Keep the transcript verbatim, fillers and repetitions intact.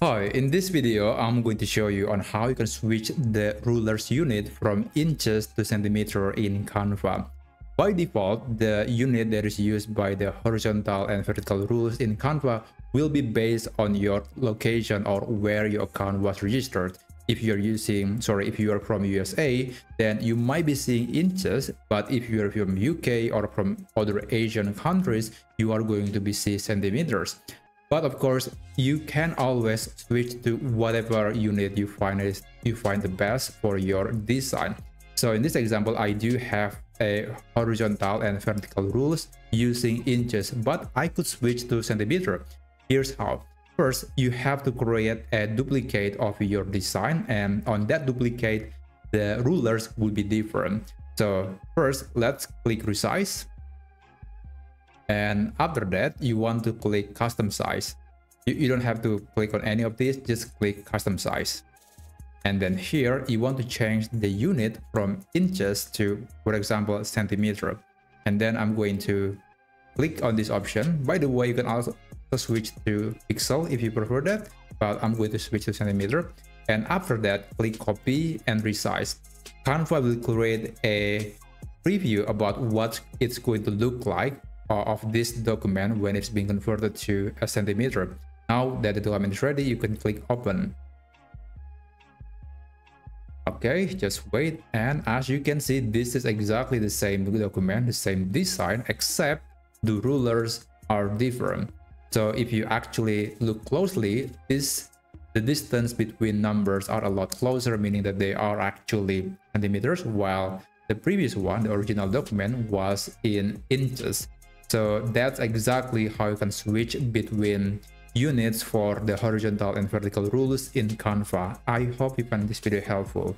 Hi, in this video I'm going to show you on how you can switch the ruler's unit from inches to centimeter in Canva. By default, the unit that is used by the horizontal and vertical rules in Canva will be based on your location or where your account was registered. If you're using, sorry, if you are from U S A, then you might be seeing inches, but if you are from U K or from other Asian countries, you are going to be seeing centimeters. But of course, you can always switch to whatever unit you find is you find the best for your design. So in this example, I do have a horizontal and vertical rules using inches, but I could switch to centimeter. Here's how. First, you have to create a duplicate of your design, and on that duplicate, the rulers will be different. So first, let's click resize. And after that, you want to click custom size. You, you don't have to click on any of these, just click custom size. And then here, you want to change the unit from inches to, for example, centimeter. And then I'm going to click on this option. By the way, you can also switch to pixel if you prefer that, but I'm going to switch to centimeter. And after that, click copy and resize. Canva will create a preview about what it's going to look like of this document when it's being converted to a centimeter. Now that the document is ready, you can click open. Okay, just wait, and as you can see, this is exactly the same document, the same design, except the rulers are different. So if you actually look closely, this the distance between numbers are a lot closer, meaning that they are actually centimeters, while the previous one, the original document, was in inches. So that's exactly how you can switch between units for the horizontal and vertical rules in Canva. I hope you found this video helpful.